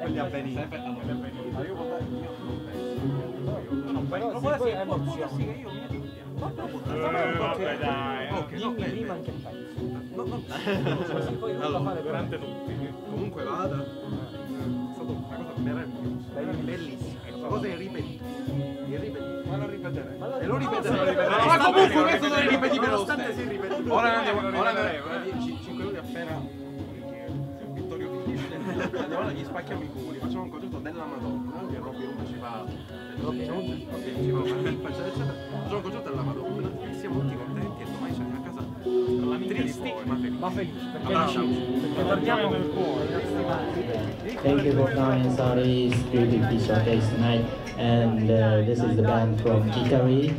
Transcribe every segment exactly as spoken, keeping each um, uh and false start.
quelli avvenire. Ma io voto io. Non penso che io non penso che io non prima che penso. Allora, durante tutti. Comunque vada. È stata una cosa meravigliosa. Bellissima. Cosa irripetibile. Ma lo ripeteremo. E lo ripeteremo. Ma comunque questo non è ripetibile lo stesso. Ora andiamo. Ora cinque minuti appena Vittorio finisce. Andiamo là, gli spacchiamo i culi. Facciamo un concerto della Madonna. Che Robby uno ci fa. Robby uno ci fa una rippa, eccetera, eccetera. Facciamo un concerto della Madonna. E siamo tutti contenti e domani ci andiamo a casa. Tristi ma felici. Ma felici. Perché guardiamo nel cuore. Thank you for coming. Sorry, it's beautiful showcase tonight. And uh, this is the band from Italy.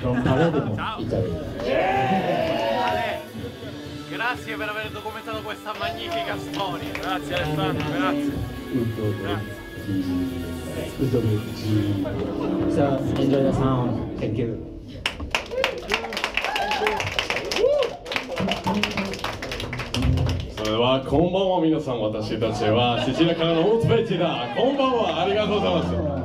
From Palermo, Italy. Yeah! Grazie per aver documentato questa magnifica storia. Grazie Alessandro, grazie. Grazie. So, enjoy the sound. Thank you. Konbanwa minasan, watashi tachi wa Sicilia kara no Uzbeki da. Konbanwa, arigatou gozaimasu.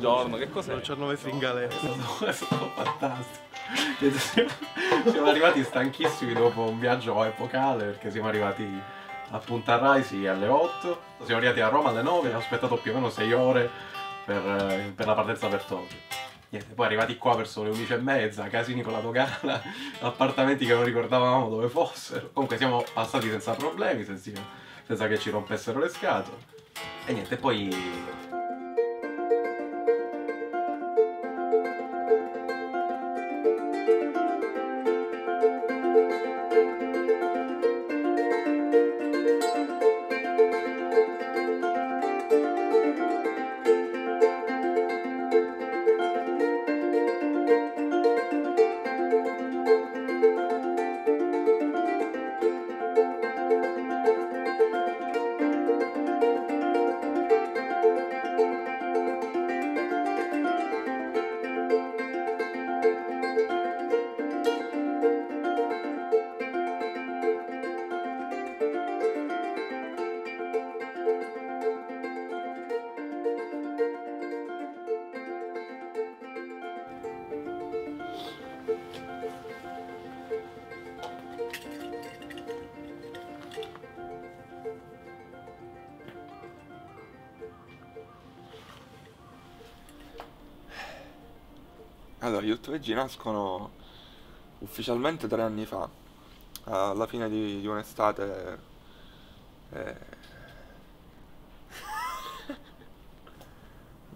Giorno, che cos'è? Non c'è nove fingalese. No, è stato fantastico. Siamo arrivati stanchissimi dopo un viaggio epocale, perché siamo arrivati a Punta Raisi alle otto, siamo arrivati a Roma alle nove, abbiamo aspettato più o meno sei ore per, per la partenza per Tokyo. Niente, poi arrivati qua verso le undici e mezza, casini con la dogana, appartamenti che non ricordavamo dove fossero. Comunque siamo passati senza problemi, senza, senza che ci rompessero le scatole. E niente, poi... Allora, gli U due G nascono ufficialmente tre anni fa, alla fine di, di un'estate eh...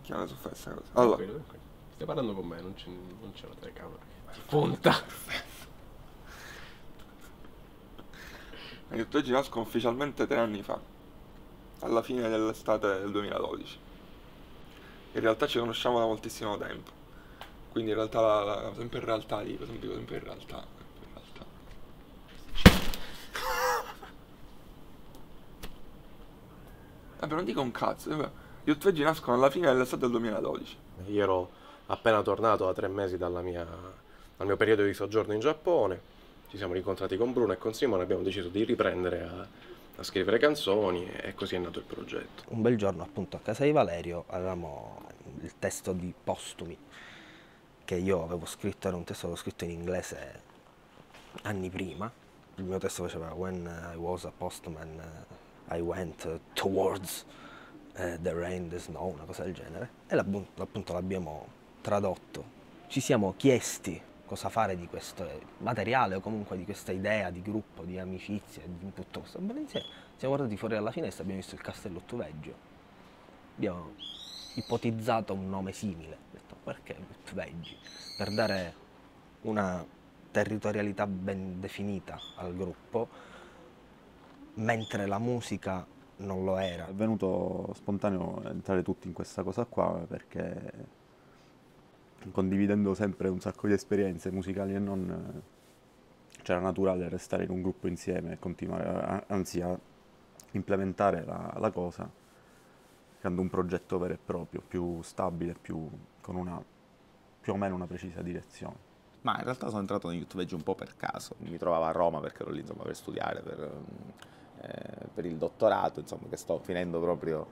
Chi non so fare questa cosa? Allora, tranquillo, tranquillo. Stai parlando con me, non c'è la telecamera. Punta! Gli U due G nascono ufficialmente tre anni fa, alla fine dell'estate del duemiladodici. In realtà ci conosciamo da moltissimo tempo. Quindi in realtà, la, la, sempre in realtà, dico, sempre, sempre in realtà, sempre in realtà. Vabbè, non dico un cazzo, vabbè. Gli U due G nascono alla fine dell'estate del duemiladodici. Io ero appena tornato da tre mesi dalla mia, dal mio periodo di soggiorno in Giappone. Ci siamo rincontrati con Bruno e con Simone, abbiamo deciso di riprendere a, a scrivere canzoni e così è nato il progetto. Un bel giorno appunto a casa di Valerio avevamo il testo di Postumi, che io avevo scritto, era un testo che avevo scritto in inglese anni prima. Il mio testo faceva "When I was a postman I went towards the rain, the snow", una cosa del genere. E appunto l'abbiamo tradotto. Ci siamo chiesti cosa fare di questo materiale o comunque di questa idea di gruppo, di amicizia, di tutto questo bel insieme. Siamo guardati fuori dalla finestra, abbiamo visto il Castello Ottuveggio. Abbiamo ipotizzato un nome simile, ho detto perché Ottuveggio? Per dare una territorialità ben definita al gruppo, mentre la musica non lo era. È venuto spontaneo entrare tutti in questa cosa qua, perché condividendo sempre un sacco di esperienze musicali e non, c'era naturale restare in un gruppo insieme e continuare, a, anzi a implementare la, la cosa, creando un progetto vero e proprio, più stabile, più, con una, più o meno una precisa direzione. Ma in realtà sono entrato negli U due G un po' per caso. Mi trovavo a Roma perché ero lì insomma, per studiare, per, eh, per il dottorato, insomma, che sto finendo proprio,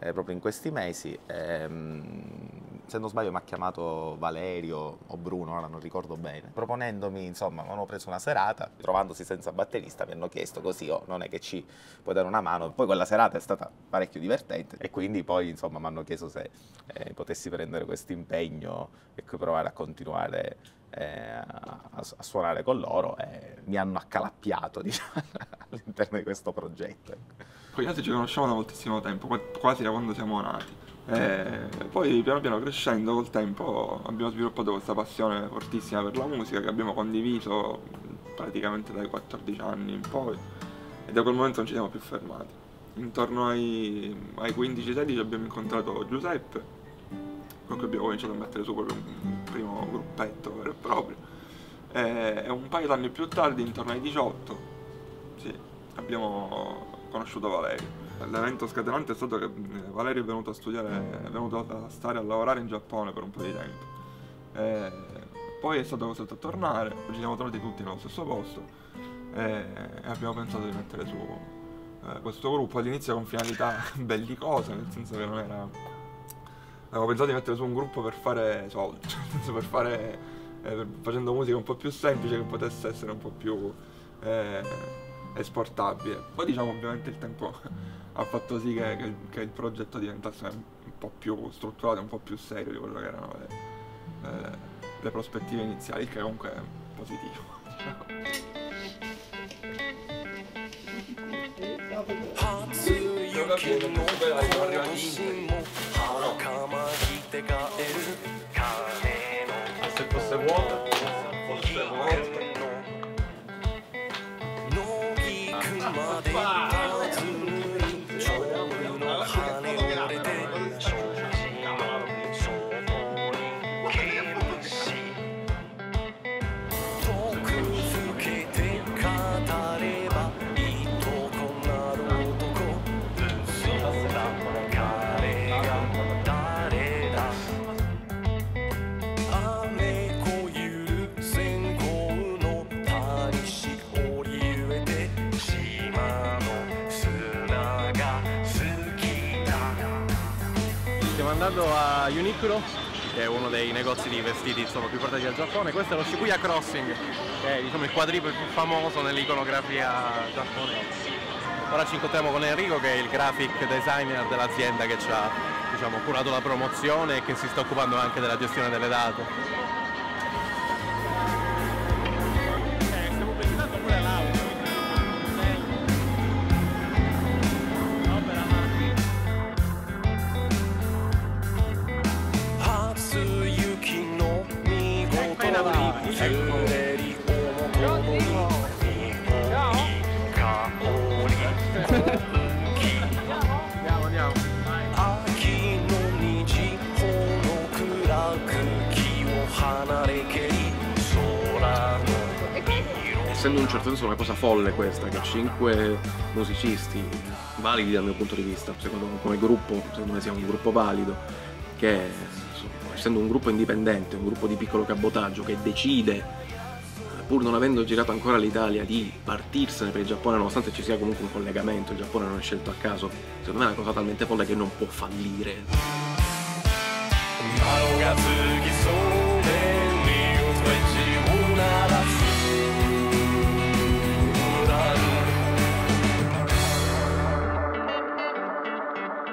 eh, proprio in questi mesi. Ehm, se non sbaglio mi ha chiamato Valerio o Bruno, ora non ricordo bene, proponendomi, insomma, hanno preso una serata, trovandosi senza batterista mi hanno chiesto così, oh, non è che ci puoi dare una mano. Poi quella serata è stata parecchio divertente e quindi poi, insomma, mi hanno chiesto se eh, potessi prendere questo impegno e poi provare a continuare eh, a, a suonare con loro, e mi hanno accalappiato, diciamo, all'interno di questo progetto. Poi altri ci conosciamo da moltissimo tempo, quasi da quando siamo nati. E poi piano piano crescendo col tempo abbiamo sviluppato questa passione fortissima per la musica che abbiamo condiviso praticamente dai quattordici anni in poi, e da quel momento non ci siamo più fermati. Intorno ai, ai quindici sedici abbiamo incontrato Giuseppe, con cui abbiamo cominciato a mettere su quello, un primo gruppetto vero e proprio, e, e un paio d'anni più tardi, intorno ai diciotto, sì, abbiamo conosciuto Valerio. L'evento scatenante è stato che Valerio è venuto a studiare, è venuto a stare a lavorare in Giappone per un po' di tempo. E poi è stato costretto a tornare, ci siamo trovati tutti nello stesso posto e abbiamo pensato di mettere su eh, questo gruppo, all'inizio con finalità bellicose, nel senso che non era... Avevo pensato di mettere su un gruppo per fare soldi, per fare, eh, per, facendo musica un po' più semplice, che potesse essere un po' più... Eh, esportabile. Poi diciamo ovviamente il tempo ha fatto sì che, che, che il progetto diventasse un po' più strutturato, un po' più serio di quello che erano le, le, le prospettive iniziali, che comunque è positivo. Se fosse vuoto, fosse vuoto. Andando a Uniqlo, che è uno dei negozi di vestiti insomma, più portati al Giappone. Questo è lo Shibuya Crossing, che è diciamo, il quadriplo più famoso nell'iconografia giapponese. Ora ci incontriamo con Enrico, che è il graphic designer dell'azienda, che ci ha diciamo, curato la promozione e che si sta occupando anche della gestione delle date. essendo in un certo senso una cosa folle questa, che cinque musicisti validi dal mio punto di vista, secondo me come gruppo, secondo me siamo un gruppo valido, che insomma, essendo un gruppo indipendente, un gruppo di piccolo cabotaggio che decide, pur non avendo girato ancora l'Italia, di partirsene per il Giappone, nonostante ci sia comunque un collegamento, il Giappone non è scelto a caso, secondo me è una cosa talmente folle che non può fallire.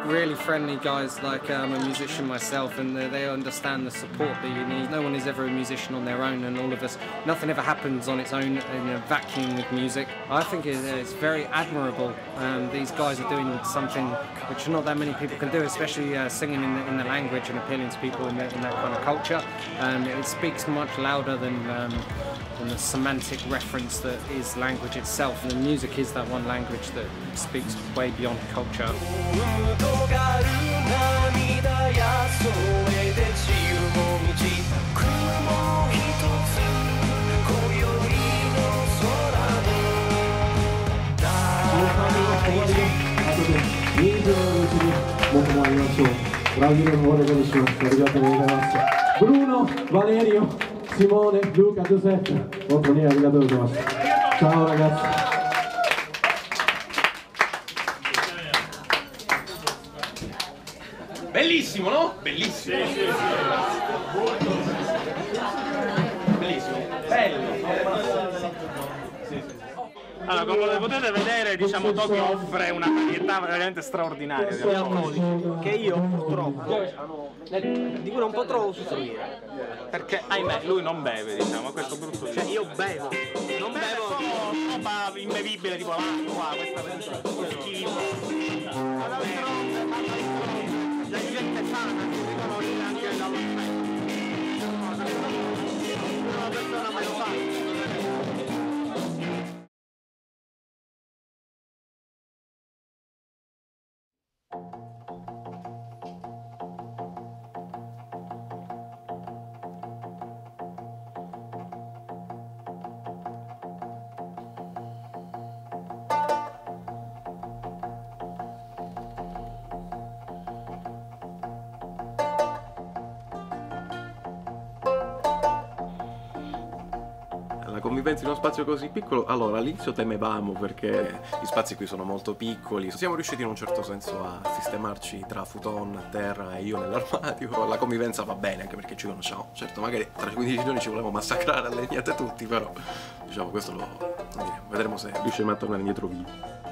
Really friendly guys, like I'm a musician myself, and they understand the support that you need. No one is ever a musician on their own, and all of us, nothing ever happens on its own in a vacuum with music. I think it's very admirable. Um, these guys are doing something which not that many people can do, especially uh, singing in the, in the language and appealing to people in, the, in that kind of culture. Um, it speaks much louder than, um, than the semantic reference that is language itself, and the music is that one language that speaks way beyond culture. Bruno, Valerio, Simone, Luca, Giuseppe. Ciao ragazzi. Bellissimo, no? Bellissimo! Sì, sì, sì. Bellissimo! Bello! Allora, come potete vedere, diciamo, Tokyo offre una varietà veramente straordinaria di alcolici, che io purtroppo di cui non potrò usufruire, perché ahimè lui non beve, diciamo, questo brutto. Cioè io bevo, non bevo roba imbevibile tipo l'acqua, questa cosa schifo. Convivenza in uno spazio così piccolo, allora all'inizio temevamo perché gli spazi qui sono molto piccoli, siamo riusciti in un certo senso a sistemarci tra futon a terra e io nell'armadio, la convivenza va bene anche perché ci conosciamo, certo magari tra quindici giorni ci volevamo massacrare alle legnate tutti, però diciamo questo lo dire, vedremo se riusciremo a tornare indietro vivo.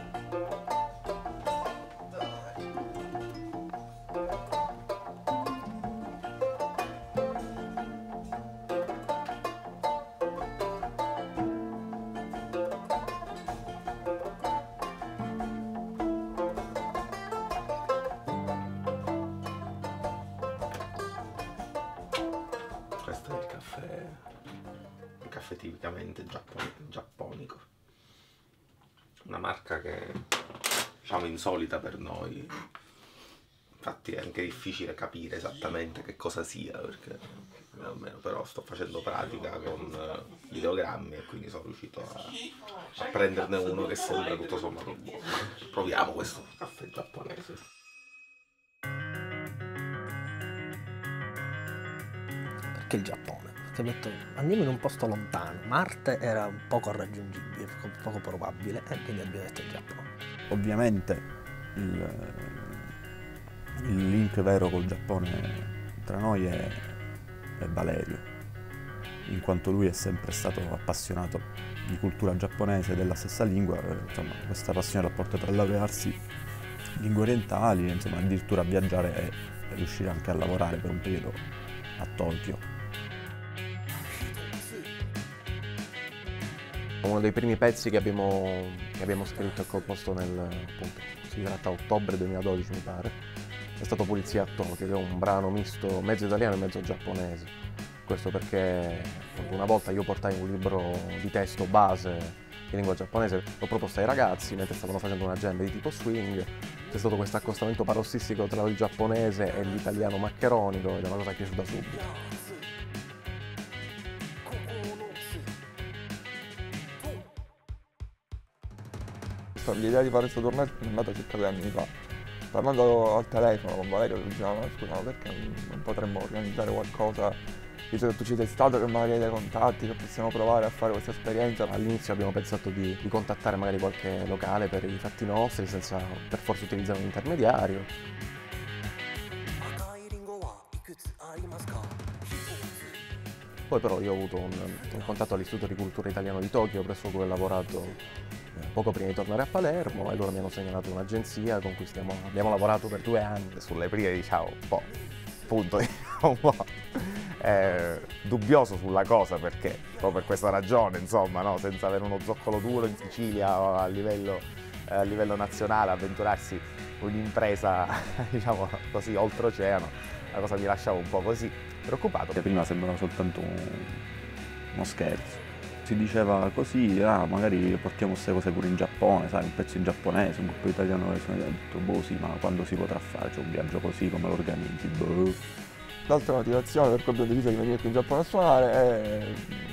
Questo è il caffè, un caffè tipicamente giapponico, una marca che diciamo insolita per noi, infatti è anche difficile capire esattamente che cosa sia, perché almeno però sto facendo pratica con ideogrammi e quindi sono riuscito a, a prenderne uno che sembra tutto sommato buono. Proviamo questo caffè giapponese. Il Giappone, perché ho detto andiamo in un posto lontano, Marte era un poco raggiungibile, poco probabile, e quindi abbiamo detto il Giappone. Ovviamente il, il link vero col Giappone tra noi è, è Valerio, in quanto lui è sempre stato appassionato di cultura giapponese, della stessa lingua, insomma questa passione l'ha portato a laurearsi lingue orientali, insomma addirittura a viaggiare e a riuscire anche a lavorare per un periodo a Tokyo. Uno dei primi pezzi che abbiamo, che abbiamo scritto e composto nel, appunto, si tratta ottobre duemiladodici mi pare, è stato Pulizia a Tokyo, che è un brano misto mezzo italiano e mezzo giapponese. Questo perché appunto, una volta io portai un libro di testo base in lingua giapponese, l'ho proposto ai ragazzi mentre stavano facendo una jam di tipo swing, c'è stato questo accostamento parossistico tra il giapponese e l'italiano maccheronico ed è una cosa che è piaciuta subito. l'idea di fare questo torneo è nata circa tre anni fa. Parlando al telefono con Valerio dicevamo, ma scusa, ma perché non potremmo organizzare qualcosa, visto che tu ci sei stato, che magari hai dei contatti, che possiamo provare a fare questa esperienza? All'inizio abbiamo pensato di, di contattare magari qualche locale per i fatti nostri, senza per forza utilizzare un intermediario. Poi però io ho avuto un, un contatto all'Istituto di Cultura Italiano di Tokyo, presso cui ho lavorato poco prima di tornare a Palermo, e loro mi hanno segnalato un'agenzia con cui stiamo, abbiamo lavorato per due anni. Sulle prime diciamo un po', punto, un po' eh, dubbioso sulla cosa, perché proprio per questa ragione, insomma, no? Senza avere uno zoccolo duro in Sicilia a livello, eh, a livello nazionale, avventurarsi un'impresa diciamo così oltreoceano, la cosa mi lasciava un po' così preoccupato. Prima sembrava soltanto uno scherzo. Si diceva così, ah, magari portiamo queste cose pure in Giappone, sai, un pezzo in giapponese, un gruppo italiano, che sono detto, boh sì, ma quando si potrà fare? C'è un viaggio così, come lo organizzi? Boh. L'altra motivazione per cui abbiamo deciso di venire qui in Giappone a suonare è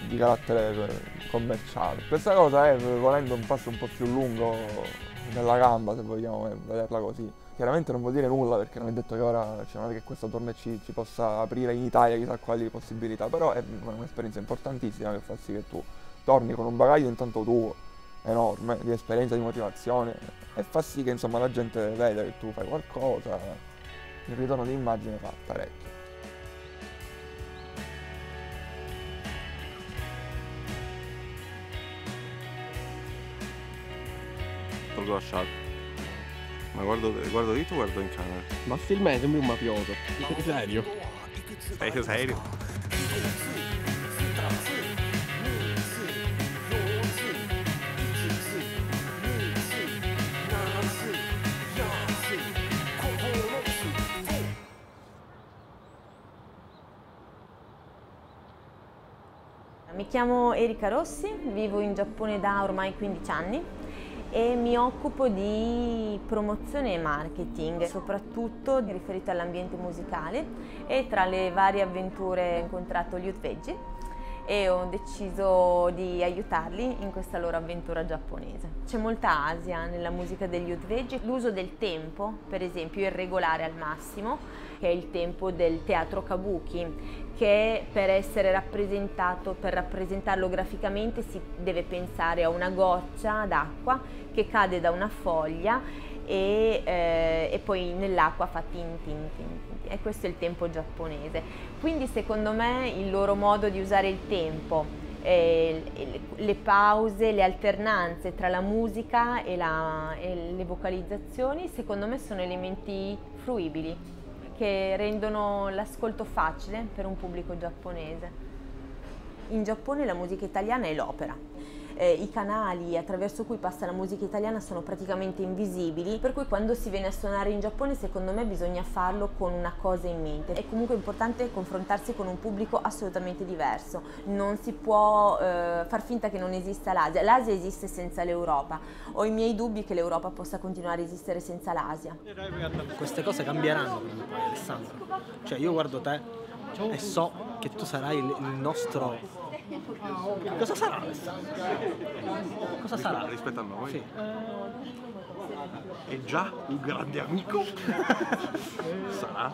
di carattere commerciale. Questa cosa è, volendo un passo un po' più lungo nella gamba, se vogliamo vederla così. Chiaramente non vuol dire nulla, perché non è detto che ora, cioè, non è che questo torneo ci, ci possa aprire in Italia chissà quali possibilità, però è un'esperienza importantissima che fa sì che tu torni con un bagaglio intanto tuo enorme di esperienza, di motivazione, e fa sì che insomma la gente veda che tu fai qualcosa, il ritorno di immagine fa parecchio. Tolgo la sciarpa. Ma guardo, guardo lì, tu guardo in camera. Ma film è, sembri un mafioso. Serio? Serio, serio? Mi chiamo Erika Rossi, vivo in Giappone da ormai quindici anni. E mi occupo di promozione e marketing, soprattutto riferito all'ambiente musicale, e tra le varie avventure ho incontrato gli Youth Veggie e ho deciso di aiutarli in questa loro avventura giapponese. C'è molta Asia nella musica degli Youth Veggie, l'uso del tempo, per esempio irregolare al massimo, che è il tempo del teatro kabuki, che per essere rappresentato, per rappresentarlo graficamente, si deve pensare a una goccia d'acqua che cade da una foglia e, eh, e poi nell'acqua fa tin tin tin tin. E questo è il tempo giapponese. Quindi secondo me il loro modo di usare il tempo, e le pause, le alternanze tra la musica e, la, e le vocalizzazioni, secondo me sono elementi fruibili che rendono l'ascolto facile per un pubblico giapponese. In Giappone la musica italiana è l'opera. Eh, I canali attraverso cui passa la musica italiana sono praticamente invisibili, per cui quando si viene a suonare in Giappone, secondo me, bisogna farlo con una cosa in mente. È comunque importante confrontarsi con un pubblico assolutamente diverso. Non si può eh, far finta che non esista l'Asia. L'Asia esiste senza l'Europa. Ho i miei dubbi che l'Europa possa continuare a esistere senza l'Asia. Queste cose cambieranno, Alessandro. Cioè, io guardo te e so che tu sarai il nostro... Cosa sarà? Cosa sarà? Rispetto a noi? Sì. È già un grande amico? Sarà?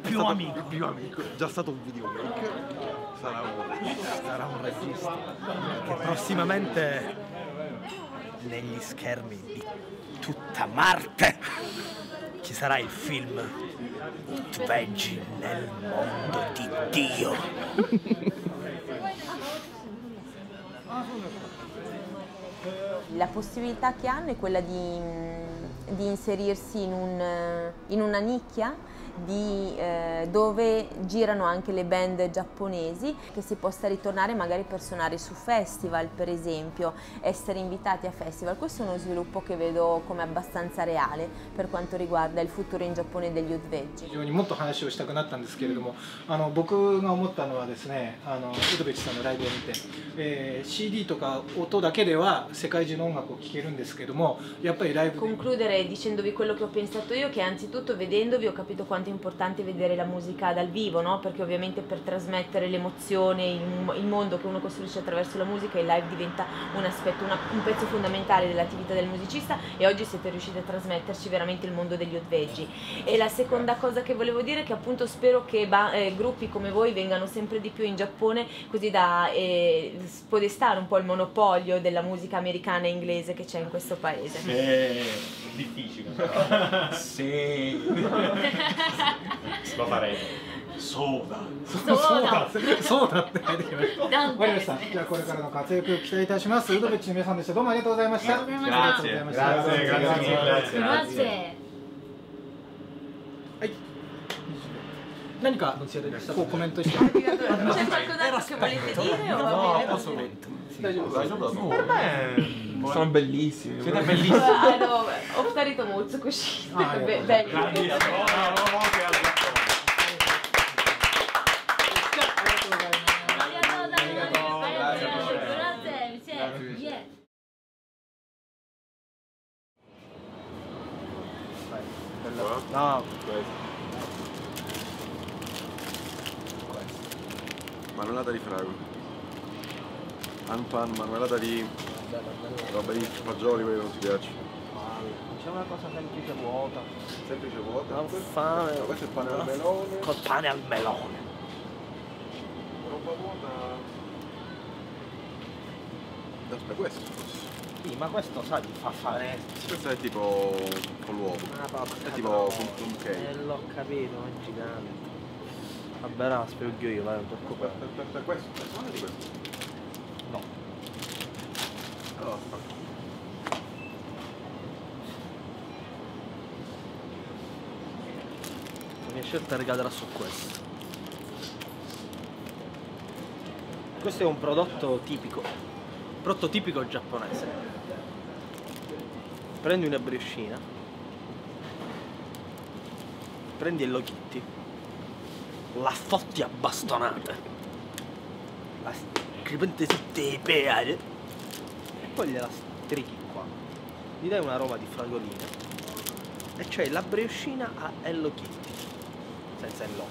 Più amico. Più amico. Già stato un videomaker. Sarà un, sarà un regista. Che prossimamente negli schermi di tutta Marte ci sarà il film Youth Veggie nel mondo di Dio. La possibilità che hanno è quella di, di inserirsi in, un, in una nicchia di, eh, dove girano anche le band giapponesi, che si possa ritornare magari per suonare su festival, per esempio, essere invitati a festival. Questo è uno sviluppo che vedo come abbastanza reale per quanto riguarda il futuro in Giappone degli Youth Veggie. Concludere dicendovi quello che ho pensato io, che anzitutto vedendovi ho capito quanto quanto è importante vedere la musica dal vivo, no? Perché ovviamente per trasmettere l'emozione, il, il mondo che uno costruisce attraverso la musica, il live diventa un aspetto, una, un pezzo fondamentale dell'attività del musicista, e oggi siete riusciti a trasmetterci veramente il mondo degli hot veggie. E la seconda cosa che volevo dire è che appunto spero che eh, gruppi come voi vengano sempre di più in Giappone, così da eh, spodestare un po' il monopolio della musica americana e inglese che c'è in questo paese. Sì. Difficile, però. Sì. Lo faremo. Soda. Soda. Soda. Quello sta. Già, questo è il nostro caso. Io dovevo dire che sono molto contento. Grazie. Grazie. Grazie. Grazie. 何かこうコメントして。ありがとう。じゃあ、これだけもいいよ。あ、ポスメント。大丈夫。大丈夫だぞ。Sono bellissimi. Siete bellissimi. O due to molto così. Belli. Grandissimo. Marmellata di fragola, anpan, marmellata di roba di fagioli, quelli che non ti piacciono. Facciamo una cosa semplice vuota. Semplice vuota? Non fame. Questo è il pane al melone. Col pane al melone. Roba vuota. Aspetta, questo forse. Sì, ma questo sai di fa fare. Questo è tipo con l'uovo. Ah, papà. È tipo un cake. L'ho capito, è gigante. Vabbè, no, spero che io vado troppo per questo, questo non è di questo? No. Allora, la mia scelta ricadrà su questo. Questo è un prodotto tipico, un prodotto tipico giapponese. Prendi una brioscina, prendi Hello Kitty, la fotti a bastonate, la scrivente tutte i peali e poi gliela strichi qua, gli dai una roba di fragoline e c'è la brioscina a Hello Kitty, senza Hello,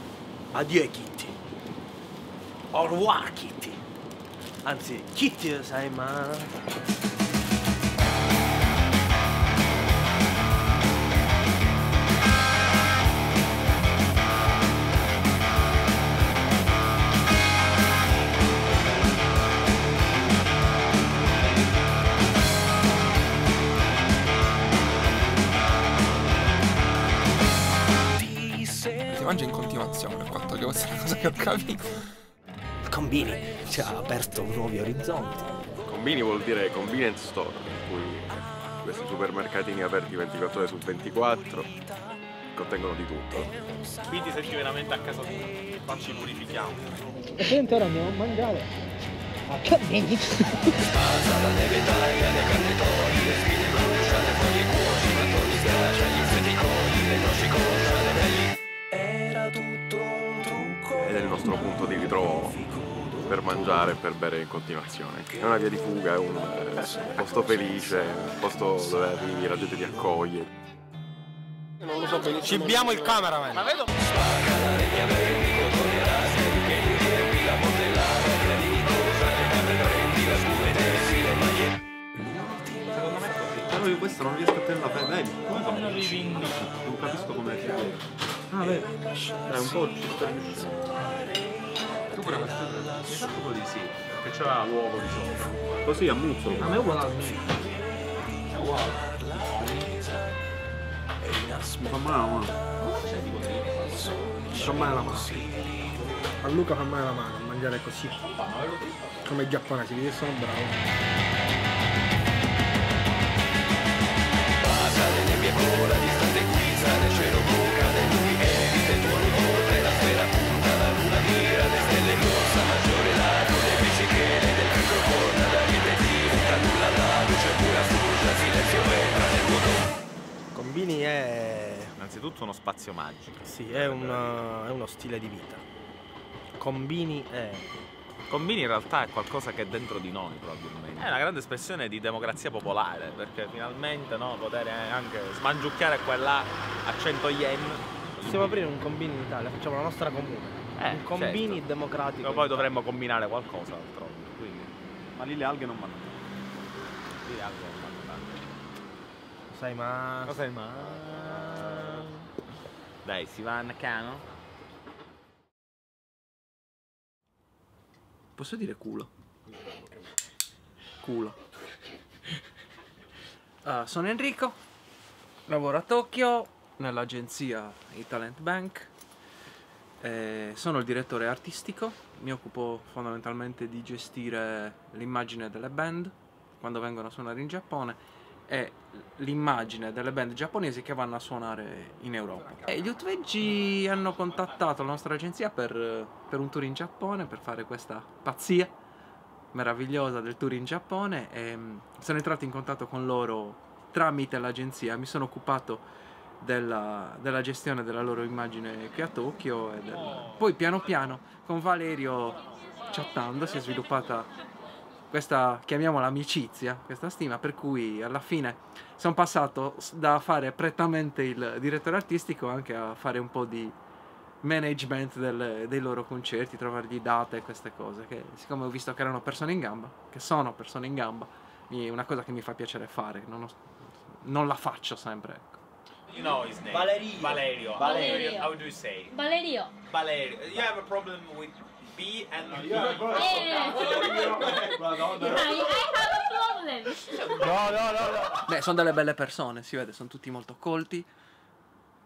addio Kitty, au revoir Kitty, anzi Kitty sai ma... in continuazione, per quanto che questa è una cosa che ho capito. Combini ci ha aperto nuovi orizzonti. Combini vuol dire convenience store, in cui questi supermercatini aperti ventiquattro ore su ventiquattro contengono di tutto. Quindi se sei veramente a casa tua, non ci purifichiamo. E senti, ora andiamo a mangiare. Ma che bene! Ed è il nostro punto di ritrovo per mangiare e per bere in continuazione. È una via di fuga, è un posto felice, un posto dove arrivi, la gente ti accoglie. Non lo so benissimo. Cibbiamo il cameraman! Ma vedo... Secondo me è così. Io questo non riesco a tenere la pelle. Come non arrivi in... Non capisco come si vede. Ah beh, dai un po' tu pure questo? Mi sa proprio di sì, perché c'era l'uovo di sopra. Così a muzzo. A me è uguale. È uguale. Mi fa male la mano. Fa male la mano. A Luca fa male la mano a mangiare così. Come i giapponesi, che sono bravi. Combini è... innanzitutto uno spazio magico. Sì, è, una, è uno stile di vita. Combini è... Combini in realtà è qualcosa che è dentro di noi probabilmente. È una grande espressione di democrazia popolare, perché finalmente no, poter anche smangiucchiare qua e là a cento yen possiamo aprire un combini in Italia, facciamo la nostra comune. Eh, un combini certo. democratico. Però poi dovremmo combinare qualcosa altro. Quindi. Ma lì le alghe non vanno. Lì le alghe non vanno tanto. Lo sai ma. Lo sai ma. Dai, si va a Nakano. Posso dire culo? Culo. Uh, sono Enrico, lavoro a Tokyo nell'agenzia I Talent Bank. Eh, sono il direttore artistico, mi occupo fondamentalmente di gestire l'immagine delle band quando vengono a suonare in Giappone e l'immagine delle band giapponesi che vanno a suonare in Europa. E gli U due G hanno contattato la nostra agenzia per, per un tour in Giappone, per fare questa pazzia meravigliosa del tour in Giappone, e sono entrato in contatto con loro tramite l'agenzia. Mi sono occupato Della, della gestione della loro immagine qui a Tokyo e del... poi piano piano con Valerio chattando si è sviluppata questa, chiamiamola amicizia, questa stima, per cui alla fine sono passato da fare prettamente il direttore artistico anche a fare un po' di management del, dei loro concerti, trovargli date e queste cose, che siccome ho visto che erano persone in gamba, che sono persone in gamba, è una cosa che mi fa piacere fare, non, ho, non la faccio sempre, ecco. You know his name. Valerio. Valerio. Valerio. How do you say? Valerio. Valerio. You have a problem with B and B. Yeah. I have a problem. No, no, no, no. Beh, sono delle belle persone, si vede, sono tutti molto colti.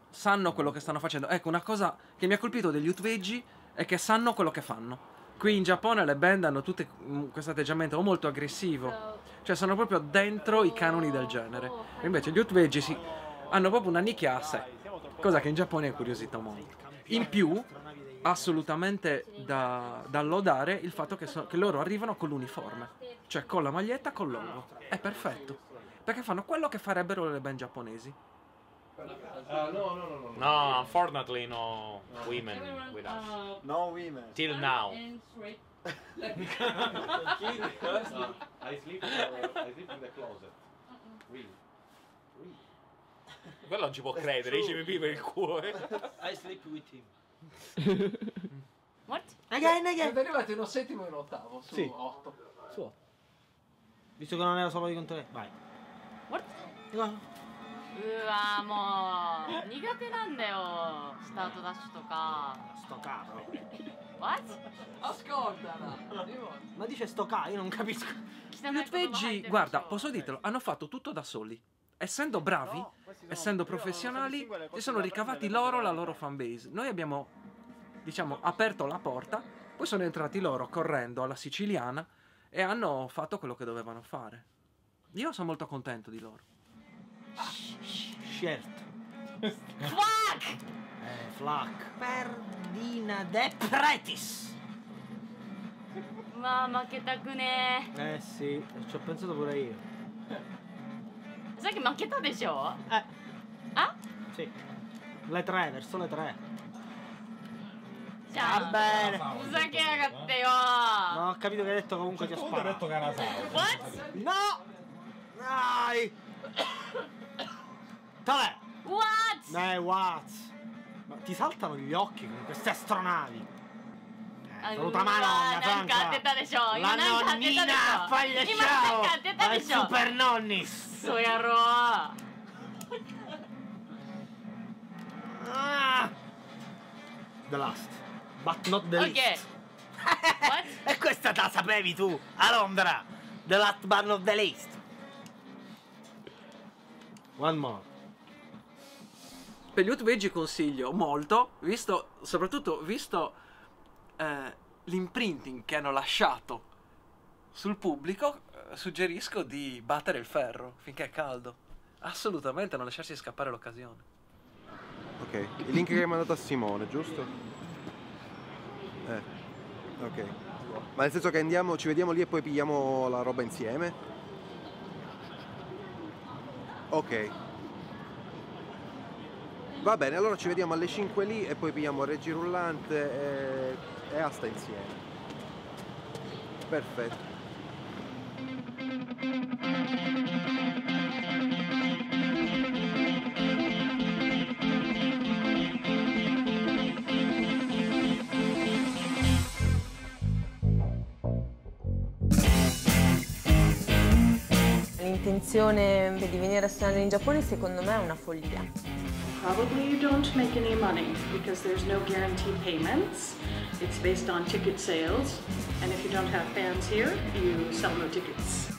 Sanno quello che stanno facendo. Ecco, una cosa che mi ha colpito degli U due G è che sanno quello che fanno. Qui in Giappone le band hanno tutte questo atteggiamento molto aggressivo. Cioè sono proprio dentro i canoni del genere. Invece gli U due G si... hanno proprio una nicchia a sé, cosa che in Giappone è curiosità molto. In più, assolutamente da, da lodare il fatto che, so, che loro arrivano con l'uniforme, cioè con la maglietta, con l'olo. È perfetto, perché fanno quello che farebbero le band giapponesi. Uh, no, no, no, no. No, unfortunately no women with us. No women. Till now. I sleep in the closet. Really. Quello non ci può credere, ci mi piva il culo. I sleep with him. What? Again, again. Siete arrivati in un settimo e un ottavo, su sì. otto. Su otto. Visto che non era solo di contro lei, vai. What? No. Uwa, mo. Nigate nandeo. Stato dash to ka. Sto cavolo. What? Ascoltala. Ma dice sto ca, io non capisco. Peggi, guarda, posso dirtelo, hanno fatto tutto da soli. Essendo bravi, no, essendo professionali, si sono ricavati loro la loro fanbase. Noi abbiamo, diciamo, aperto la porta, poi sono entrati loro correndo alla siciliana e hanno fatto quello che dovevano fare. Io sono molto contento di loro. Certo. Flac! Eh, flac. Perdina de pretis! Mamma che tacune! Eh sì, ci ho pensato pure io. Sai che manchetta di show? Eh. Ah? Sì. Le tre, verso le tre. Ciao. Va bene. Sai che ragazzi, oh. No, ho capito che hai detto comunque ti ho sparato. Ho detto che era salvo. What? No! Dai! Dov'è? What? Dai, what? Ma ti saltano gli occhi con queste astronavi. Saluta mano, la Franca. La nonnina, fai le ciao. Ai super nonnis. Soyarò! Ah. The last, but not the okay. least. What? E questa te la sapevi tu, a Londra! The last but not the least. One more. Per gli U due G consiglio molto, visto, soprattutto visto eh, l'imprinting che hanno lasciato sul pubblico, suggerisco di battere il ferro finché è caldo, assolutamente non lasciarsi scappare l'occasione. Ok, il link che mi ha dato a Simone, giusto? Eh, ok. Ma nel senso che andiamo, ci vediamo lì e poi pigliamo la roba insieme? Ok. Va bene, allora ci vediamo alle cinque lì e poi pigliamo reggirullante e, e asta insieme. Perfetto. Thank you. l'intenzione di venire a suonare in Giappone secondo me è una follia. Probably you don't make any money because there's no guaranteed payments. It's based on ticket sales and if you don't have fans here, you sell no tickets.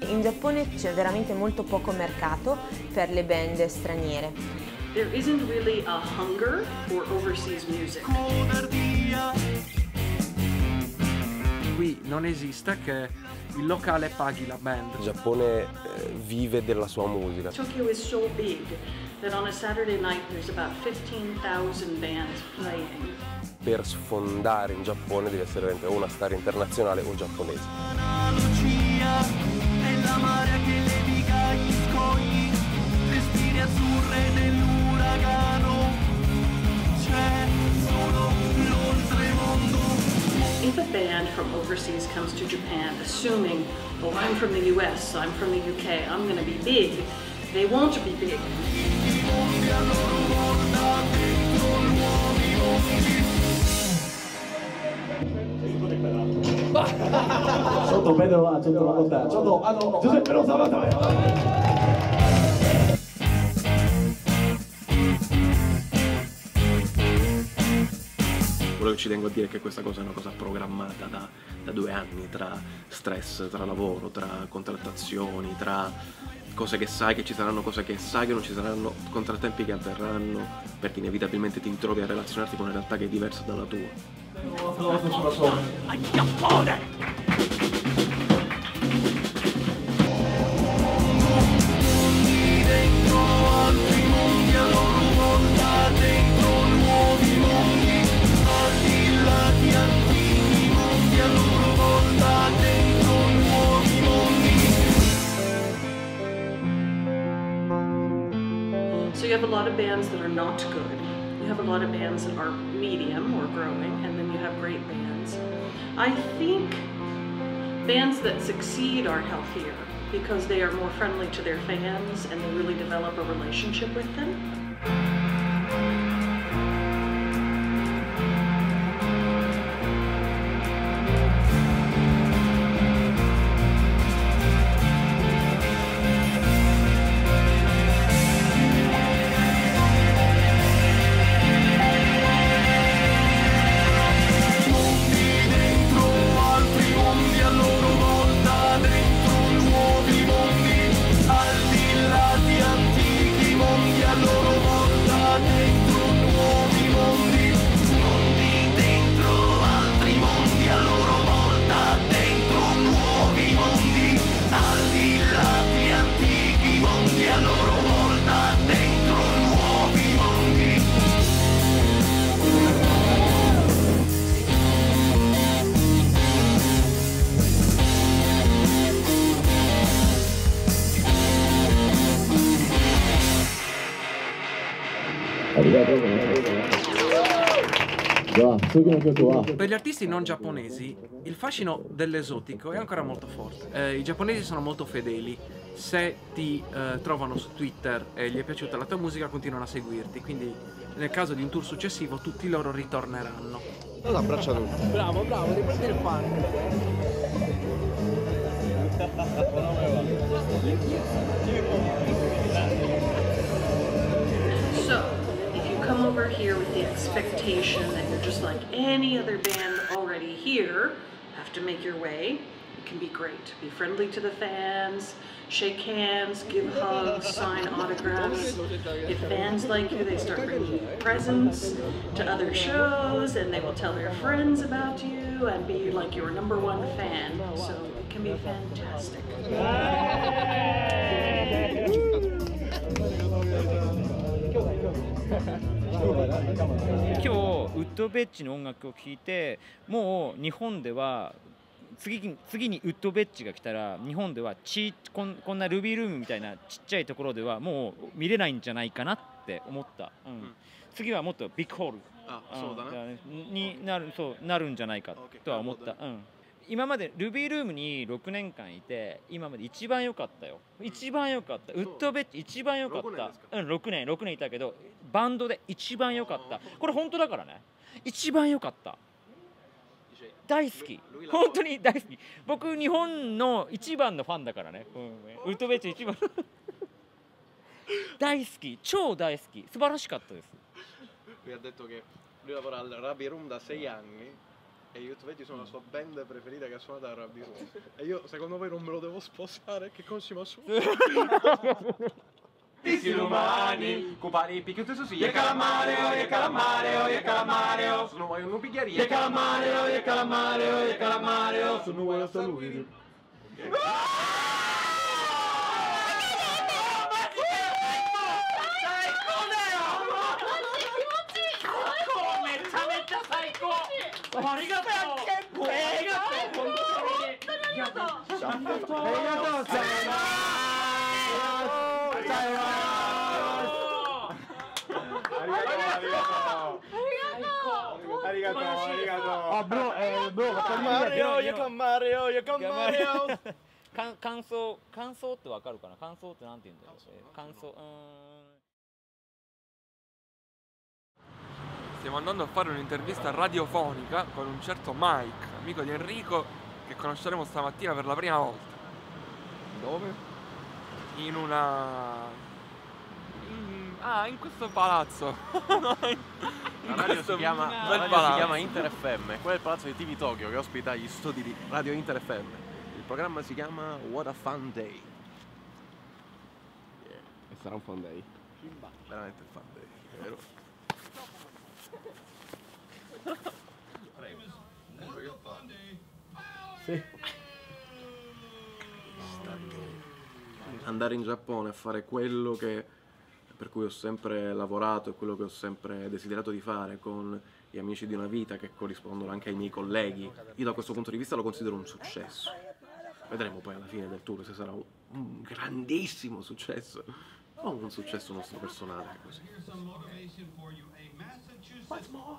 In Giappone c'è veramente molto poco mercato per le band straniere. There isn't really a hunger for overseas music. Qui non esiste che il locale paghi la band. Il Giappone vive della sua musica. Tokyo is so big that on a Saturday night there's about fifteen thousand bands playing. Per sfondare in Giappone devi essere veramente o una star internazionale o giapponese. If a band from overseas comes to Japan assuming, oh, I'm from the U S, so I'm from the U K, I'm going to be big, they won't be big. Quello che ci tengo a dire è che questa cosa è una cosa programmata da, da due anni, tra stress, tra lavoro, tra contrattazioni, tra cose che sai che ci saranno, cose che sai che non ci saranno, contrattempi che avverranno, perché inevitabilmente ti trovi a relazionarti con una realtà che è diversa dalla tua. A Giappone! So you have a lot of bands that are not good, you have a lot of bands that are medium or growing, and then you have great bands. I think bands that succeed are healthier because they are more friendly to their fans and they really develop a relationship with them. Per gli artisti non giapponesi il fascino dell'esotico è ancora molto forte. Eh, I giapponesi sono molto fedeli. Se ti eh, trovano su Twitter e gli è piaciuta la tua musica continuano a seguirti, quindi nel caso di un tour successivo tutti loro ritorneranno. Lo abbraccia tutti. Bravo, bravo, riprendi il punk. Come over here with the expectation that you're just like any other band already here, have to make your way, it can be great. Be friendly to the fans, shake hands, give hugs, sign autographs. If fans like you, they start bringing you presents to other shows and they will tell their friends about you and be like your number one fan. So it can be fantastic.ウッドベッジの音楽を聴いてもう日本では 次, 次にウッドベッジが来たら日本ではちこ ん, こんなルビールームみたいなちっちゃいところではもう見れないんじゃないかなって思った、うんうん、次はもっとビッグホールになるんじゃないかとは思った、うん、今までルビールームにろくねんかんいて今まで一番良かったよ一番良かったウッドベッジ一番良かったうんろくねんろくねんいたけどバンドで一番良かったこれ本当だからね一番良かった大好き、本当に大好き。僕日本の一番のファンだからね、うん、ウトベチ一番大好き、超大好き、素晴らしかったです。Mi ha detto che lui lavora al Rabi Room da sei anni e io Utoveci sono la sua band preferita che suona da Rabi Room. E io, secondo voi, non me lo devo sposare? Che consuma su? Tisi umani, cupari, picchiuti su sì. E calamareo, e calamareo, e calamareo. Sono vuoi un picchiaria. E calamareo, e calamareo, e calamareo. Sono vuoi a saluire.感想、感想ってわかるかな？感想ってなんて言うんだろう？感想、うん。Stiamo andando a fare un'intervista radiofonica con un certo Mike, amico di Enrico, che conosceremo stamattina per la prima volta. Dove? In una... In... Ah, in questo palazzo. in in questo radio si chiama, bel radio palazzo. Si chiama Inter F M, quello è il palazzo di T V Tokyo che ospita gli studi di Radio Inter F M. Il programma si chiama What a Fun Day. Yeah. E sarà un fun day. Veramente un fun day, è vero? Sì. Andare in Giappone a fare quello che, per cui ho sempre lavorato e quello che ho sempre desiderato di fare con gli amici di una vita che corrispondono anche ai miei colleghi, io da questo punto di vista lo considero un successo. Vedremo poi alla fine del tour se sarà un, un grandissimo successo o un successo nostro personale così. What's more?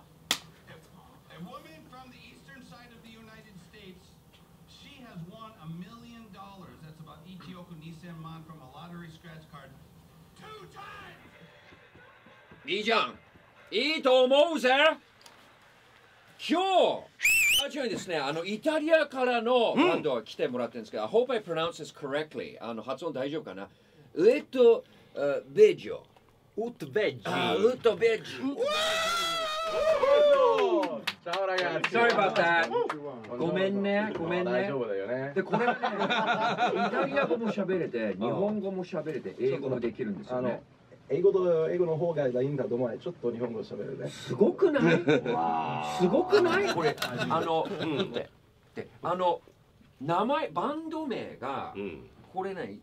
A woman from the eastern side of the United States, she has won a million dollars. That's about Ichioku Nisenman from a lottery scratch card. Two times! Ijan, ii to omou ze. Kyou! あちらにですね、あのイタリアからのバンドが来てもらってるんですけど、I hope I pronounce this correctly. あの発音大丈夫かな？ウッドベジョ。ウッドベジ。あ、ウッドベジ。Ciao ragazzi, sorry about that. Gomenne, gomenne. De, これね、イタリア語も喋れて、日本語も喋れて、英語もできるんですよね。英語と英語の方がいいんだと思え、ちょっと日本語喋れるね。すごくない？すごくない？これあの、うん、で、あの名前バンド名がこれね。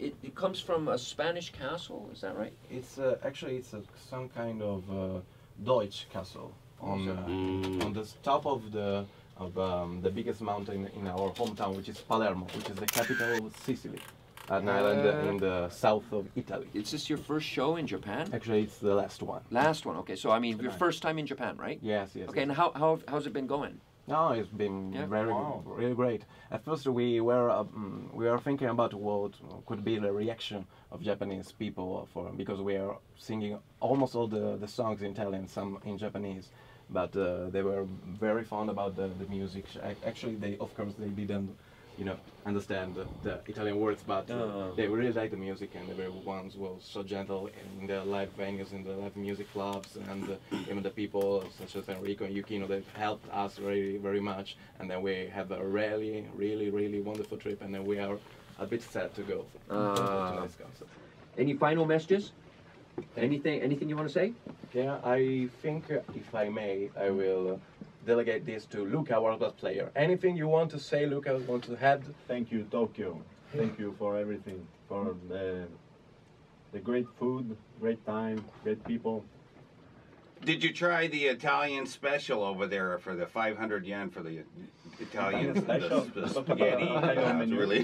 It, it comes from a Spanish castle, is that right? It's uh, actually it's a, some kind of uh, Deutsch castle on uh, mm. on the top of the of um, the biggest mountain in our hometown, which is Palermo, which is the capital of Sicily, an uh, island uh, in the south of Italy. Is this your first show in Japan? Actually, it's the last one. Last one, okay. So I mean, your first time in Japan, right? Yes, yes. Okay, yes. And how how how's it been going? No, it's been yeah. very, wow. really great. At first, we were um, we were thinking about what could be the reaction of Japanese people for because we are singing almost all the the songs in Italian, some in Japanese, but uh, they were very fond about the the music. Actually, they of course they didn't, you know, understand the, the Italian words, but uh, they really liked the music, and the ones were so gentle in the live venues, in the live music clubs, and uh, even the people such as Enrico and Yukino, they helped us really very much, and then we have a really, really, really wonderful trip, and then we are a bit sad to go uh, to this concert. Any final messages? Anything, anything you want to say? Yeah, I think, uh, if I may, I will... Uh, delegate this to Luca, world-class player. Anything you want to say, Luca, want to add? Thank you, Tokyo. Thank you for everything, for the, the great food, great time, great people. Did you try the Italian special over there for the five hundred yen for the Italians? Italian the, the spaghetti, uh, really?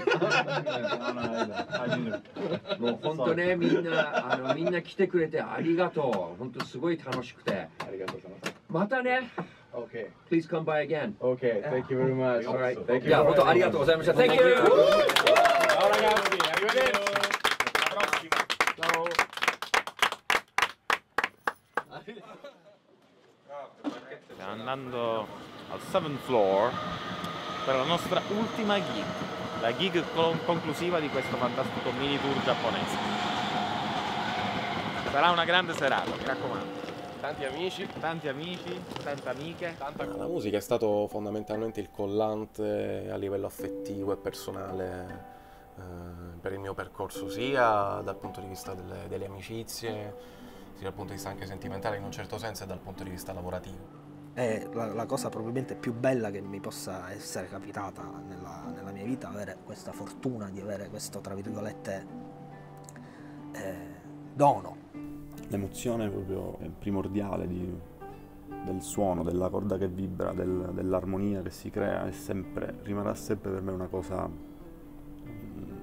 Okay. Please come by again. Okay, thank you very much. All right. Thank you. Yeah, molto arigato gozaimasu. Thank you. Ciao ragazzi, arrivederci. Alla prossima. Ciao. Ciao. andando al seventh floor per la nostra ultima gig, la gig conclusiva di questo fantastico mini tour giapponese. Sarà una grande serata, mi raccomando. Tanti amici, tanti amici, tante amiche, tanta... La musica è stato fondamentalmente il collante a livello affettivo e personale eh, per il mio percorso, sia dal punto di vista delle, delle amicizie, sia dal punto di vista anche sentimentale in un certo senso e dal punto di vista lavorativo. È la, la cosa probabilmente più bella che mi possa essere capitata nella, nella mia vita, avere questa fortuna di avere questo, tra virgolette, eh, dono. L'emozione proprio è primordiale di, del suono, della corda che vibra, del, dell'armonia che si crea, è sempre, rimarrà sempre per me una cosa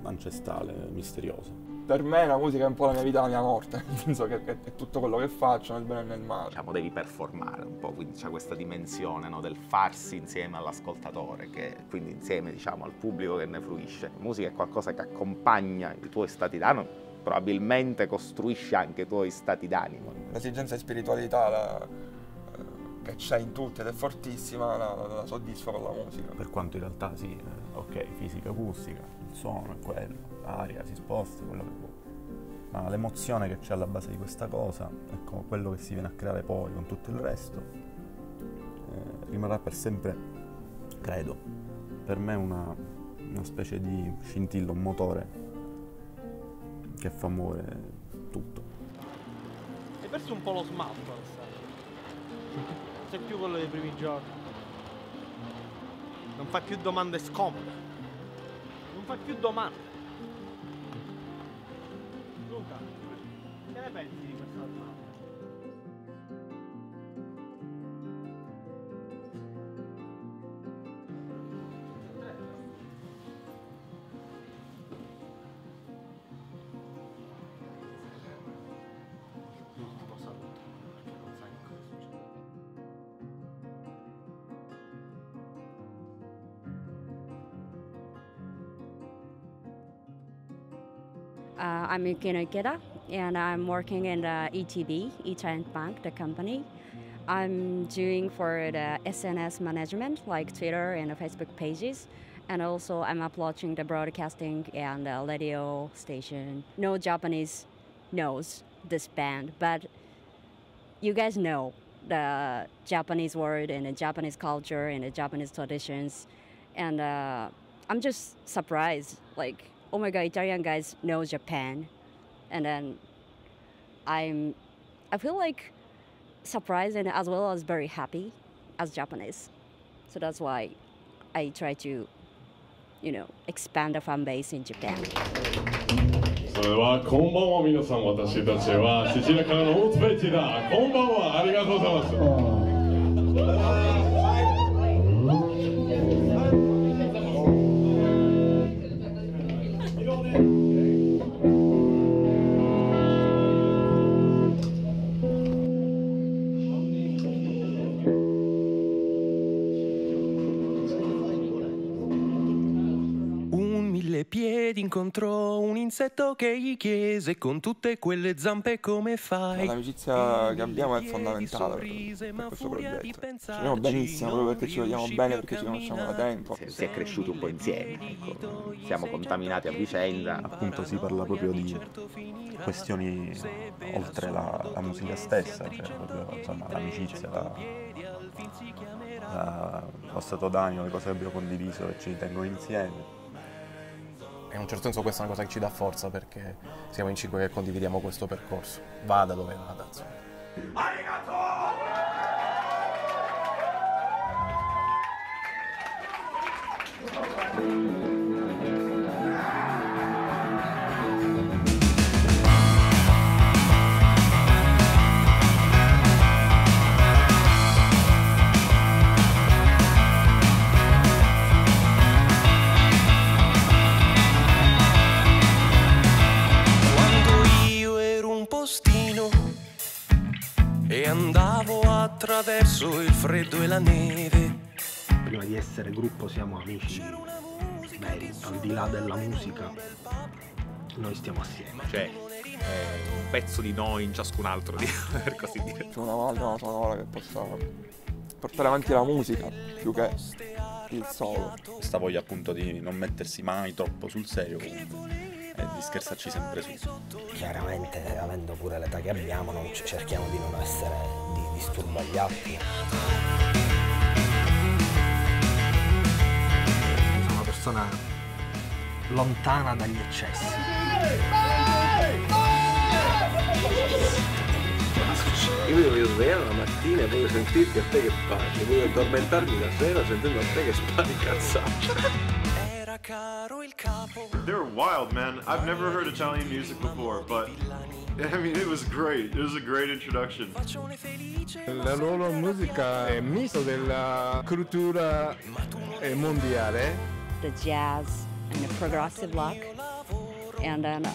ancestrale, misteriosa. Per me la musica è un po' la mia vita e la mia morte, nel senso che è tutto quello che faccio, nel bene e nel male. Diciamo, devi performare un po', quindi c'è questa dimensione, no, del farsi insieme all'ascoltatore, che quindi insieme, diciamo, al pubblico che ne fruisce. La musica è qualcosa che accompagna i tuoi stati d'animo, probabilmente costruisce anche i tuoi stati d'animo. L'esigenza di spiritualità la, che c'è in tutti ed è fortissima, la, la soddisfa con la musica. Per quanto in realtà sì, ok, fisica acustica, il suono è quello, l'aria si sposta, quello che vuoi. Ma l'emozione che c'è alla base di questa cosa, ecco, quello che si viene a creare poi con tutto il resto, eh, rimarrà per sempre, credo, per me una, una specie di scintilla, un motore che fa muovere tutto. Hai perso un po' lo smalto, Alessandro. Non sei più quello dei primi giorni. Non fai più domande scomode. Non fai più domande. Luca, che ne pensi di questa domanda? Uh, I'm Yukino Ikeda, and I'm working in the E T B, E-Trend Bank, the company. I'm doing for the S N S management, like Twitter and Facebook pages, and also I'm uploading the broadcasting and the radio station. No Japanese knows this band, but you guys know the Japanese word and the Japanese culture and the Japanese traditions, and uh, I'm just surprised, like, oh my god, Italian guys know Japan. And then I'm, I feel like surprised and as well as very happy as Japanese. So that's why I try to, you know, expand the fan base in Japan. それはこんばんは皆さん私たちはシチリアからのオーツベイチだ。こんばんはありがとうございます。 Incontrò un insetto che gli chiese con tutte quelle zampe come fai. L'amicizia che abbiamo è fondamentale per, per questo progetto. Ci vediamo benissimo proprio perché ci vogliamo bene, perché ci conosciamo da tempo. Si è cresciuti un po' insieme, ecco. Siamo contaminati a vicenda. Appunto si parla proprio di questioni oltre la, la musica stessa, cioè proprio insomma l'amicizia, la, la, lo stato d'animo, le cose che abbiamo condiviso e ci tengono insieme. In un certo senso questa è una cosa che ci dà forza perché siamo in cinque che condividiamo questo percorso. Vada dove vada, insomma. Arigato! Andavo attraverso il freddo e la neve. Prima di essere gruppo siamo amici veri, al di là della musica noi stiamo assieme. Cioè, è un pezzo di noi in ciascun altro, per così dire. C'è una volta, una sola che posso portare avanti la musica più che il solo. Questa voglia appunto di non mettersi mai troppo sul serio e di scherzarci sempre su. Chiaramente, avendo pure l'età che abbiamo, non cerchiamo di non essere, di disturbare gli altri. Sono una persona lontana dagli eccessi. Io mi voglio svegliare la mattina e voglio sentirti a te che parli, voglio addormentarmi la sera sentendo a te che spari cazzate. They're wild, man. I've never heard Italian music before, but I mean, it was great. It was a great introduction. La loro musica è misto della cultura mondiale. The jazz and the progressive rock, and then,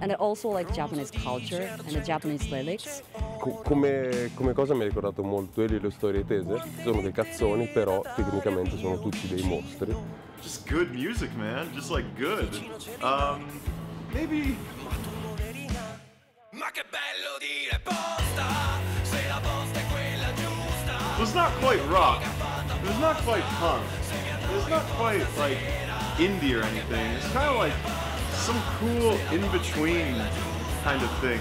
and also like Japanese culture and the Japanese lyrics. Come, come cosa mi ha ricordato molto Elio e le storie tese. Sono dei cazzoni, però tecnicamente sono tutti dei mostri. Just good music, man. Just like good. Um, maybe. It was not quite rock. It was not quite punk. It was not quite like indie or anything. It's kind of like some cool in-between kind of thing.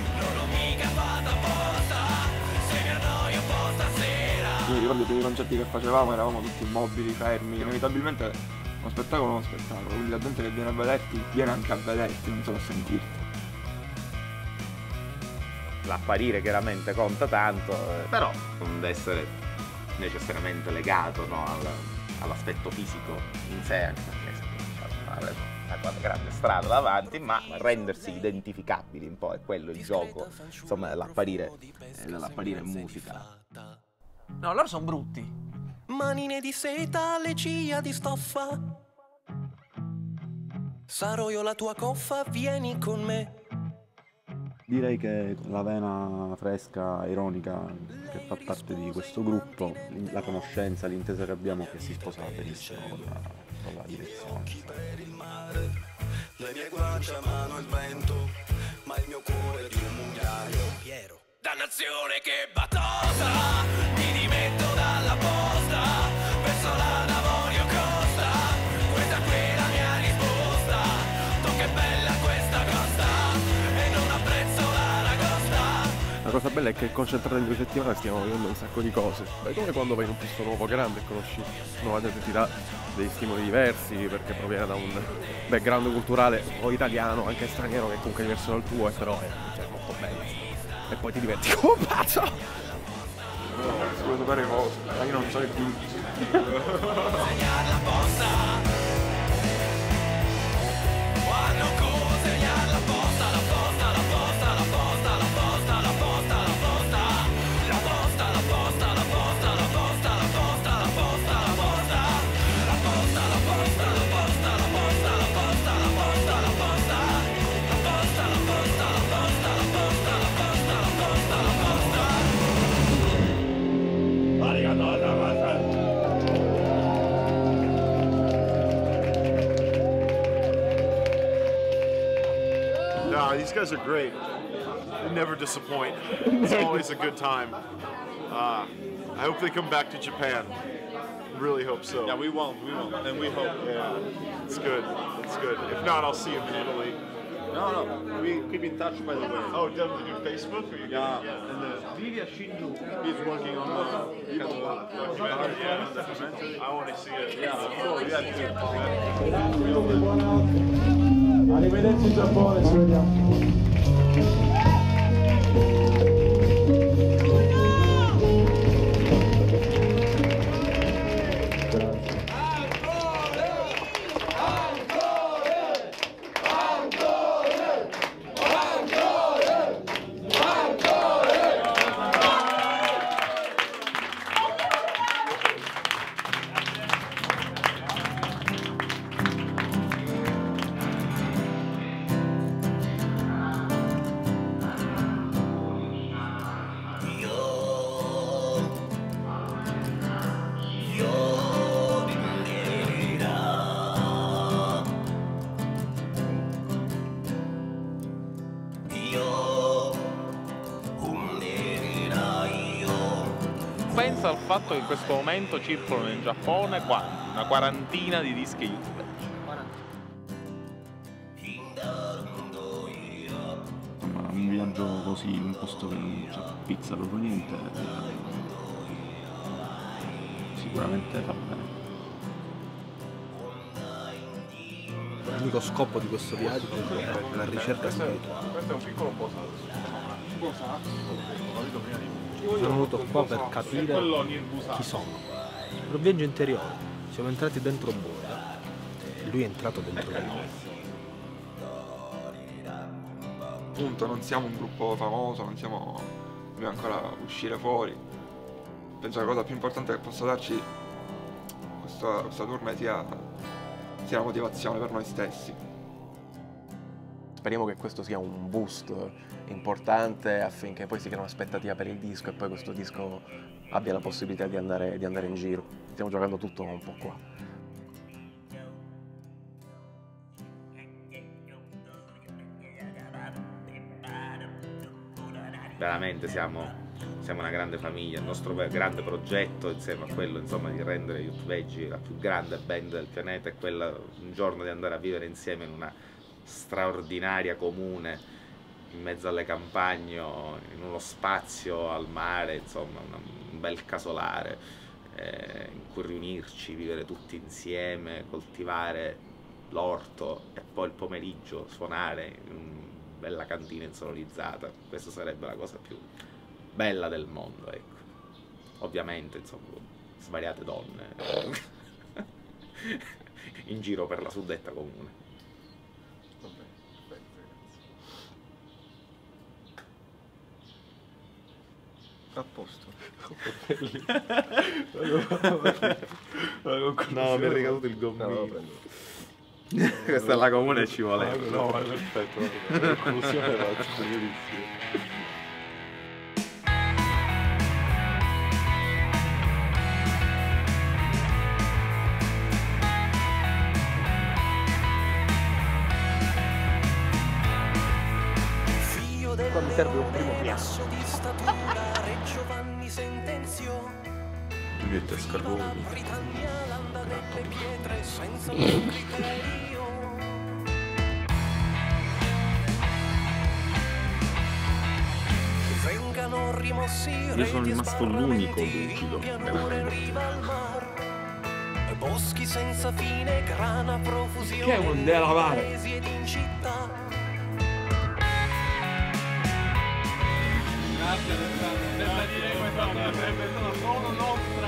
Io ricordo i primi concerti che facevamo, eravamo tutti immobili, fermi, inevitabilmente uno spettacolo è uno spettacolo, quindi la gente che viene a vederti viene anche a vederti, non solo a sentirti. L'apparire chiaramente conta tanto, eh, però non deve essere necessariamente legato, no, al, all'aspetto fisico in sé, anche perché c'è una grande strada davanti, ma rendersi identificabili un po' è quello il gioco, insomma, l'apparire in musica. No, loro sono brutti. Manine di seta, le cia di stoffa. Sarò io la tua coffa, vieni con me. Direi che la vena fresca, ironica, che fa parte di questo gruppo, la conoscenza, l'intesa che abbiamo, che si sposa benissimo con la, con la direzione. Le mie guance amano il vento, ma il mio cuore di un mugnaio. Piero. Dannazione che batosa! La cosa bella è che concentrata in due settimane stiamo vedendo un sacco di cose. È come quando vai in un posto nuovo grande e conosci nuova gente, ti dà dei stimoli diversi perché proviene da un background culturale o italiano, anche straniero, che comunque è diverso dal tuo, e però è, cioè, molto bello. E poi ti diverti come un pazzo! No, si vuole sapere cose, ma io non so il punto. Nah, these guys are great. They never disappoint. It's always a good time. Uh, I hope they come back to Japan. Really hope so. Yeah, we won't. We won't. And we hope. Yeah, it's good. It's good. If not, I'll see them in Italy. No, no. We keep in touch, by the way. Oh, definitely do Facebook. Or you yeah. yeah. And uh, Livia Shindu is working on the documentary. Yeah, documentary. I want to see it. Yeah, of course. Yeah, yeah. Arrivederci Giappone, ci vediamo. pensa al fatto che in questo momento circolano in Giappone quanti? Una quarantina di dischi YouTube. Ma un viaggio così in un posto che non c'è pizza proprio niente, sicuramente fa bene. L'unico scopo di questo viaggio è la ricerca spirituale. Questo è un piccolo posto. Sono venuto qua per capire chi sono. Per un viaggio interiore, siamo entrati dentro Buddha e lui è entrato dentro di noi. Punto, non siamo un gruppo famoso, non siamo. Dobbiamo ancora uscire fuori. Penso che la cosa più importante che possa darci questa, questa tournée sia. sia la motivazione per noi stessi. Speriamo che questo sia un boost importante affinché poi si crei un'aspettativa per il disco e poi questo disco abbia la possibilità di andare, di andare in giro. Stiamo giocando tutto un po' qua. Veramente siamo... Siamo una grande famiglia, il nostro grande progetto insieme a quello insomma, di rendere Youth Veggie la più grande band del pianeta è quello un giorno di andare a vivere insieme in una straordinaria comune in mezzo alle campagne, in uno spazio al mare, insomma un bel casolare eh, in cui riunirci, vivere tutti insieme, coltivare l'orto e poi il pomeriggio suonare in una bella cantina insonorizzata. Questa sarebbe la cosa più bella del mondo, ecco. Ovviamente, insomma, svariate donne in giro per la suddetta comune. Va bene, perfetto, ragazzi. A posto. No, mi è ricaduto il gommino. No, questa è la comune e ci voleva. No, ma è perfetto. La conclusione è bellissima. Mi serve un primo piatto. Biglietto e scarponi. Io sono rimasto l'unico lucido, veramente. Boschi senza fine, grana profusione. Che vuol dire lavare? Grazie per la dire questa sarebbe stata solo nostra.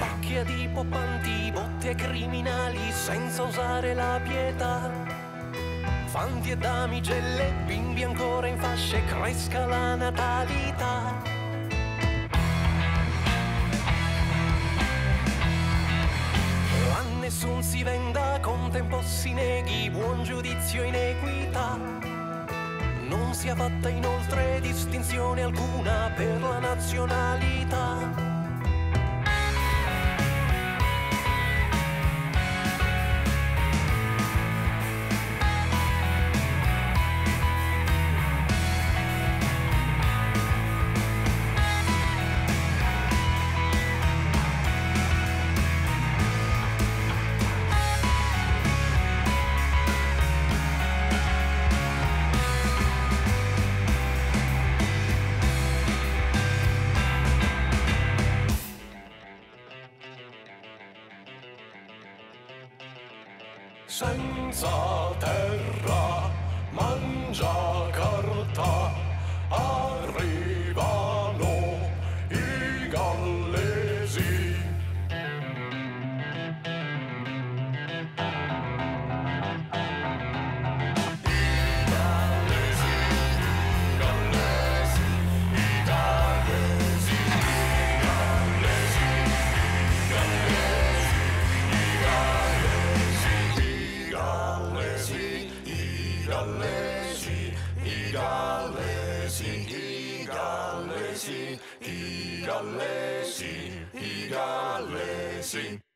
Pacchia di poppanti, botte criminali senza usare la pietà. Fanti e damigelle, bimbi ancora in fasce, cresca la natalità. Nessun si venda, con tempo si neghi, buon giudizio in equità. Non sia fatta inoltre distinzione alcuna per la nazionalità. Senza terra, mangia carta, arrivano i gallesi. I gallesi, i gallesi, i gallesi, i gallesi, i gallesi, i gallesi. I gallesi, i gallesi, i gallesi, i gallesi, i gallesi.